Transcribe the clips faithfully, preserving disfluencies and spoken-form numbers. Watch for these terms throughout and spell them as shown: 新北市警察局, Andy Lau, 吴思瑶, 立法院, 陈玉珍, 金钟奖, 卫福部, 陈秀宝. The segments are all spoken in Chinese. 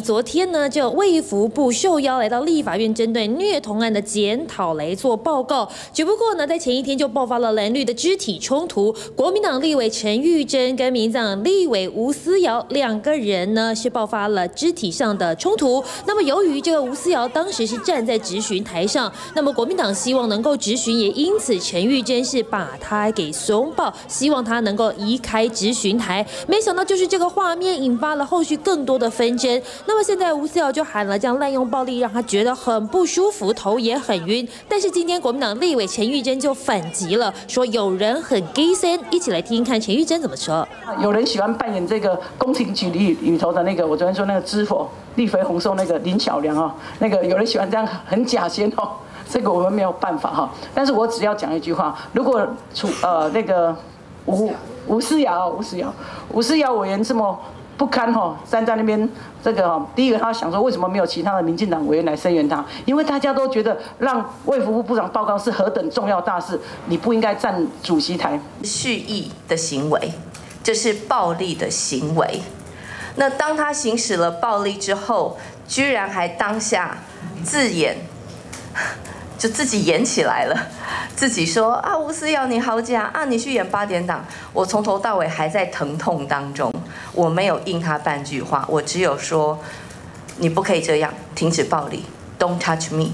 昨天呢，就卫福部受邀来到立法院，针对虐童案的检讨来做报告。只不过呢，在前一天就爆发了蓝绿的肢体冲突，国民党立委陈玉珍跟民进党立委吴思瑶两个人呢是爆发了肢体上的冲突。那么由于这个吴思瑶当时是站在质询台上，那么国民党希望能够质询，也因此陈玉珍是把他给怂爆，希望他能够移开质询台。没想到就是这个画面引发了后续更多的纷争。 那么现在吴思瑶就喊了这样滥用暴力，让他觉得很不舒服，头也很晕。但是今天国民党立委陈玉珍就反击了，说有人很 gay 森，一起来听听看陈玉珍怎么说。有人喜欢扮演这个宫廷剧里里头的那个，我昨天说那个知否绿肥红瘦那个林巧良哦，那个有人喜欢这样很假仙哦，这个我们没有办法哈、哦。但是我只要讲一句话，如果除呃那个吴吴思瑶吴思瑶吴思瑶委员这么。 不堪哈、哦，站在那边这个哈、哦，第一个他想说，为什么没有其他的民进党委员来声援他？因为大家都觉得让卫福部部长报告是何等重要大事，你不应该站主席台。蓄意的行为，这是暴力的行为。那当他行使了暴力之后，居然还当下自演，就自己演起来了，自己说啊，吴思瑶你好假啊，你去演八点档，我从头到尾还在疼痛当中。 我没有应他半句话，我只有说，你不可以这样，停止暴力 ，Don't touch me。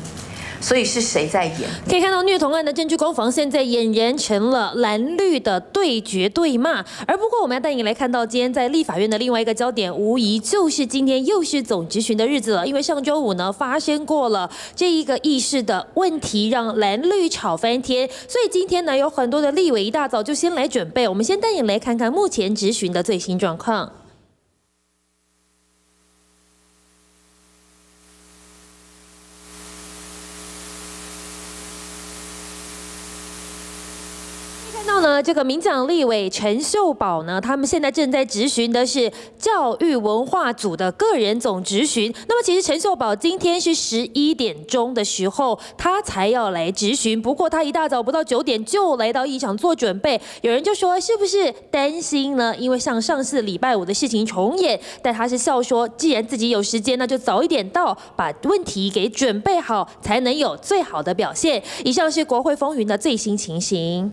所以是谁在演？可以看到虐童案的证据攻防，现在俨然成了蓝绿的对决对骂。而不过，我们要带你来看到今天在立法院的另外一个焦点，无疑就是今天又是总质询的日子了。因为上周五呢发生过了这一个议事的问题，让蓝绿吵翻天。所以今天呢，有很多的立委一大早就先来准备。我们先带你来看看目前质询的最新状况。 这个民进党立委陈秀宝呢，他们现在正在质询的是教育文化组的个人总质询。那么其实陈秀宝今天是十一点钟的时候，他才要来质询。不过他一大早不到九点就来到议场做准备。有人就说是不是担心呢？因为像上次礼拜五的事情重演，但他是笑说，既然自己有时间，那就早一点到，把问题给准备好，才能有最好的表现。以上是国会风云的最新情形。